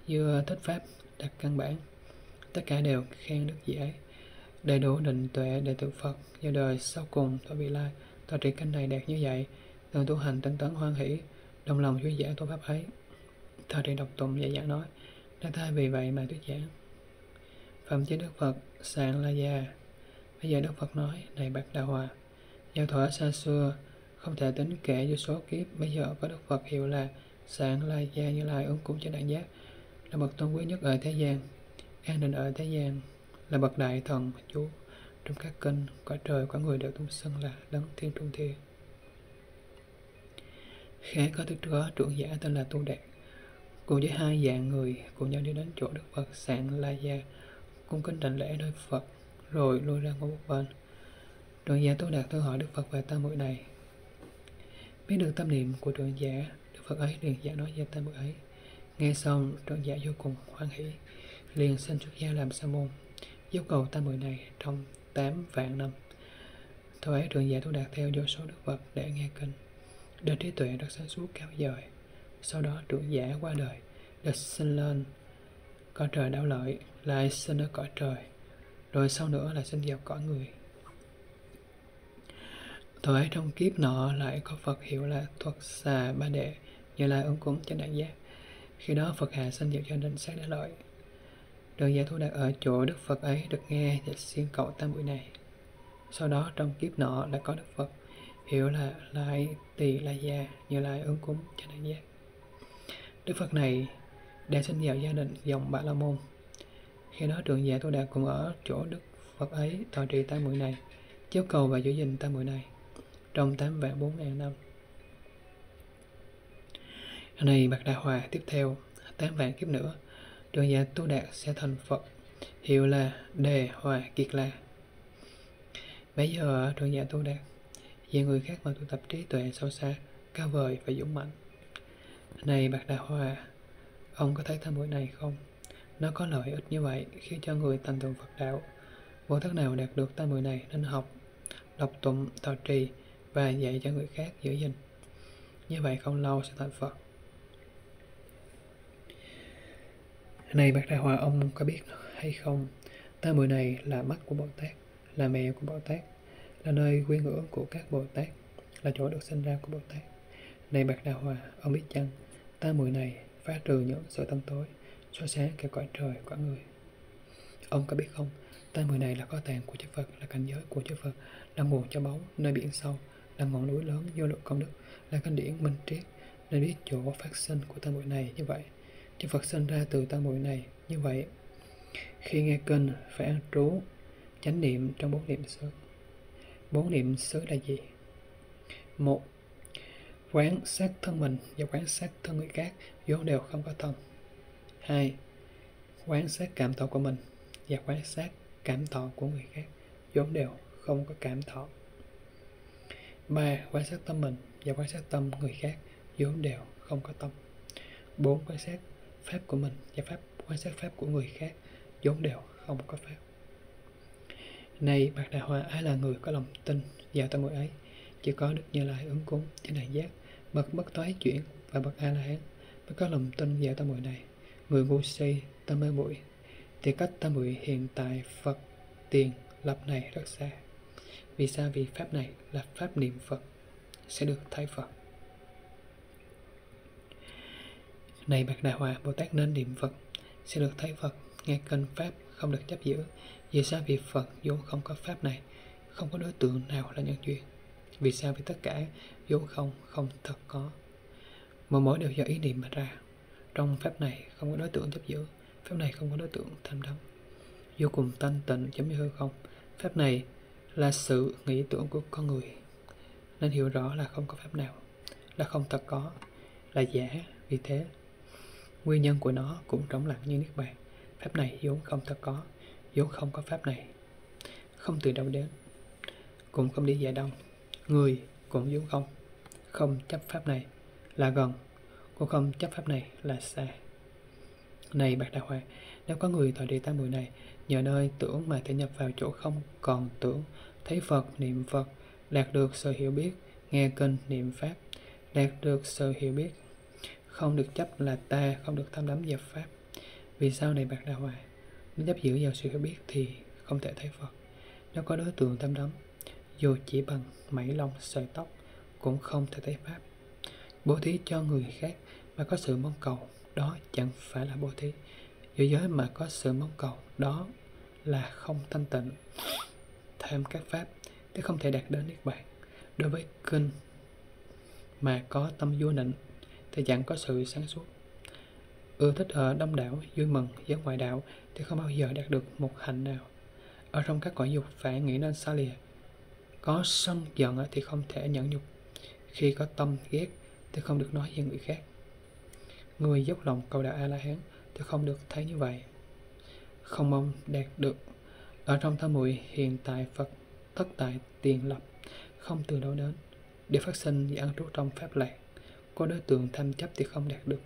như thích pháp đặt căn bản. Tất cả đều khen đức vị ấy, đầy đủ định tuệ đệ tử Phật, do đời sau cùng thọ vị lai, thọ trì kinh này đạt như vậy, thường tu hành tinh tấn hoan hỷ, đồng lòng thuyết giảng tu pháp ấy, thọ trì độc tụng và giảng nói, đã thay vì vậy mà thuyết giảng. Phẩm chế Đức Phật sạng La Gia. Bây giờ Đức Phật nói: Này bạch Đà Hòa, giao thỏa xa xưa không thể tính kể vô số kiếp, bây giờ có Đức Phật hiệu là Sạng La Gia Như Lai ứng cúng cho đại giác, là bậc tôn quý nhất ở thế gian, an định ở thế gian, là bậc đại thần chú trong các kinh, cõi trời có người đều tôn xưng là đấng Thiên Trung Thiên. Khá có thức có trưởng giả tên là Tu Đạt, cùng với hai dạng người cùng nhau đi đến chỗ Đức Phật Sạng La Gia, cung kính đảnh lễ nơi Phật, rồi lui ra ngồi một bên. Trưởng giả Tu Đạt thưa hỏi Đức Phật về Tam Muội này. Biết được tâm niệm của trưởng giả, Đức Phật ấy liền giảng nói về Tam Muội ấy. Nghe xong, trưởng giả vô cùng hoan hỷ, liền xin xuất gia làm sa môn, dốc cầu Tam Muội này trong tám vạn năm. Thời ấy trưởng giả Tu Đạt theo vô số Đức Phật để nghe kinh, đời trí tuệ rất sáng suốt cao dời. Sau đó trưởng giả qua đời, được sinh lên cõi trời đau lợi, lại sinh ở cõi trời, rồi sau nữa là sinh vào cõi người. Thời ấy trong kiếp nọ lại có Phật hiệu là Thuật Xà Ba Đệ Như Lai ứng cúng cho đại giác. Khi đó Phật hạ sinh vào cho nên sát đã lợi. Đường giả Thu Đạt ở chỗ Đức Phật ấy được nghe và xin cầu Tam Muội này. Sau đó trong kiếp nọ đã có Đức Phật hiệu là Lai Tỳ La Gia Như Lai ứng cúng cho đại giác. Đức Phật này đã sinh vào gia đình dòng Bà La Môn. Khi đó trưởng giả Tu Đạt cũng ở chỗ Đức Phật ấy thọ trì Tam Muội này, chiếu cầu và giữ gìn Tam Muội này trong tám vạn bốn ngàn năm. Này bạch Đà Hòa, tiếp theo tám vạn kiếp nữa, Trường giả tu đạt sẽ thành Phật, hiệu là Đề Hòa Kiệt La. Bây giờ trường giả tu đạt vì người khác mà tu tập trí tuệ sâu xa, cao vời và dũng mạnh. Này Bạc Đà Hòa, ông có thấy tham muội này không? Nó có lợi ích như vậy khiến cho người thành tựu Phật đạo. Vô thức nào đạt được tham muội này nên học, đọc tụng, thọ trì và dạy cho người khác giữ gìn. Như vậy không lâu sẽ thành Phật. Này Bạc Đà Hòa, ông có biết hay không? Tham muội này là mắt của Bồ Tát, là mẹ của Bồ Tát, là nơi quy ngưỡng của các Bồ Tát, là chỗ được sinh ra của Bồ Tát. Này Bạc Đà Hòa, ông biết chăng, tham muội này phá trừ những sự tâm tối, soi sáng cả cõi trời, cõi người. Ông có biết không, tham muội này là kho tàng của chư Phật, là cảnh giới của chư Phật, là nguồn cho báu, nơi biển sâu, là ngọn núi lớn vô lượng công đức, là kinh điển minh triết, nên biết chỗ phát sinh của tham muội này như vậy. Chư Phật sinh ra từ tham muội này như vậy. Khi nghe kinh phải an trú chánh niệm trong bốn niệm xứ. Bốn niệm xứ là gì? Một, quán sát thân mình và quán sát thân người khác vốn đều không có thân. Hai, quán sát cảm thọ của mình và quán sát cảm thọ của người khác vốn đều không có cảm thọ. Ba, quán sát tâm mình và quán sát tâm người khác vốn đều không có tâm. Bốn, quan sát pháp của mình và pháp quan sát pháp của người khác vốn đều không có pháp. Này Bạc Đà Hòa, ai là người có lòng tin vào tâm muội ấy, chỉ có Đức Như Lai ứng cúng trên đại giác, bậc bất toái chuyển và bậc A La Hán mới có lòng tin vào tâm muội này. Người ngu si tâm mê muội thì cách tâm muội hiện tại Phật tiền lập này rất xa. Vì sao? Vì pháp này là pháp niệm Phật sẽ được thấy Phật. Này Bạc Đà Hòa, Bồ Tát nên niệm Phật sẽ được thấy Phật, nghe kinh pháp không được chấp giữ. Vì sao? Vì Phật vốn không có pháp này, không có đối tượng nào là nhân duyên. Vì sao? Vì tất cả vốn không, không thật có, mà mỗi đều do ý niệm mà ra. Trong pháp này không có đối tượng chấp giữ, pháp này không có đối tượng tham đắm, vô cùng thanh tịnh giống như hư không. Pháp này là sự nghĩ tưởng của con người, nên hiểu rõ là không có pháp nào, là không thật có, là giả. Vì thế nguyên nhân của nó cũng trống lặng như niết bàn. Pháp này vốn không thật có, vốn không có pháp này, không từ đâu đến, cũng không đi về đâu. Người cũng vốn không, không chấp pháp này là gần, cũng không chấp pháp này là xa. Này Bạc Đà Hòa, nếu có người thọ trì tam muội này, nhờ nơi tưởng mà thể nhập vào chỗ không còn tưởng, thấy Phật, niệm Phật, đạt được sự hiểu biết, nghe kinh, niệm pháp, đạt được sự hiểu biết, không được chấp là ta, không được tham đắm vào pháp. Vì sao? Này Bạc Đà Hòa, nếu chấp giữ vào sự hiểu biết thì không thể thấy Phật. Nếu có đối tượng tham đắm, dù chỉ bằng mảy lông sợi tóc cũng không thể thấy pháp. Bố thí cho người khác mà có sự mong cầu, đó chẳng phải là bố thí. Giữ giới mà có sự mong cầu, đó là không thanh tịnh. Thêm các pháp thì không thể đạt đến niết bàn. Đối với kinh mà có tâm vua nịnh thì chẳng có sự sáng suốt. Ưa thích ở đông đảo, vui mừng với ngoại đạo thì không bao giờ đạt được một hạnh nào. Ở trong các cõi dục phải nghĩ nên xa lìa. Có sân giận thì không thể nhẫn nhục. Khi có tâm ghét thì không được nói với người khác. Người dốc lòng cầu đạo A-la-hán thì không được thấy như vậy, không mong đạt được. Ở trong tham muội hiện tại Phật thất tại tiền lập, không từ đâu đến, để phát sinh và ăn trú trong pháp lạc. Có đối tượng tham chấp thì không đạt được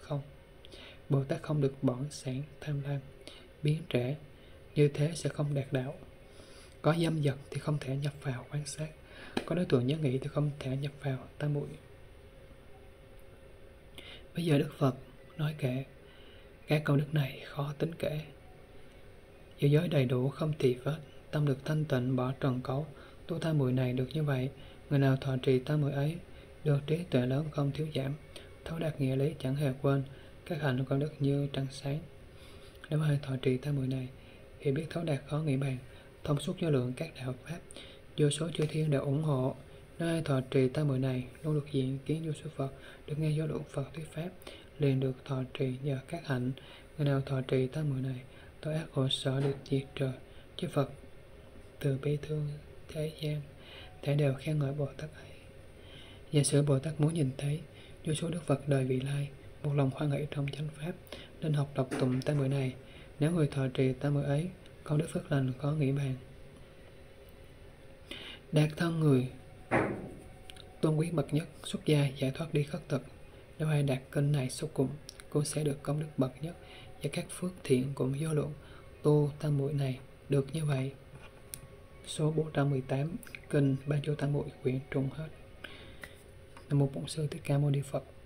không. Bồ Tát không được bỏng sản tham lam biến trễ, như thế sẽ không đạt đạo. Có dâm dật thì không thể nhập vào quan sát, có đối tượng nhớ nghĩ thì không thể nhập vào tam muội. Bây giờ Đức Phật nói kệ, các câu đức này khó tính kể. Giữ giới đầy đủ không tỳ vết, tâm được thanh tịnh bỏ trần cấu, tu tham muội này được như vậy. Người nào thọ trì tam muội ấy được trí tuệ lớn không thiếu giảm, thấu đạt nghĩa lý chẳng hề quên, các hành công đức như trăng sáng. Nếu ai thọ trì tam muội này thì biết thấu đạt khó nghĩ bàn, thông suốt vô lượng các đạo pháp, vô số chư thiên đều ủng hộ. Nếu ai thọ trì tam muội này luôn được diện kiến vô số Phật, được nghe vô lượng Phật thuyết pháp, liền được thọ trì nhờ các hạnh. Người nào thọ trì tam muội này, tội ác khổ sở được diệt trừ. Chư Phật từ bi thương thế gian thể đều khen ngợi Bồ Tát ấy. Giả sử Bồ Tát muốn nhìn thấy vô số Đức Phật đời vị lai một lòng hoan hỷ trong chánh pháp, nên học đọc tụng tam muội này. Nếu người thọ trì tam muội ấy, con đức phước lành có nghĩ bàn. Đạt thân người tôn quý bậc nhất, xuất gia giải thoát đi khất thực. Nếu ai đạt kênh này sau cùng, cô sẽ được công đức bậc nhất và các phước thiện cũng vô lượng. Tu tam muội này được như vậy. Số bốn trăm mười tám Kinh Ban Chu Tam Muội quyển trùng hết. Nam mô Bổn Sư Thích Ca Mâu Ni Phật.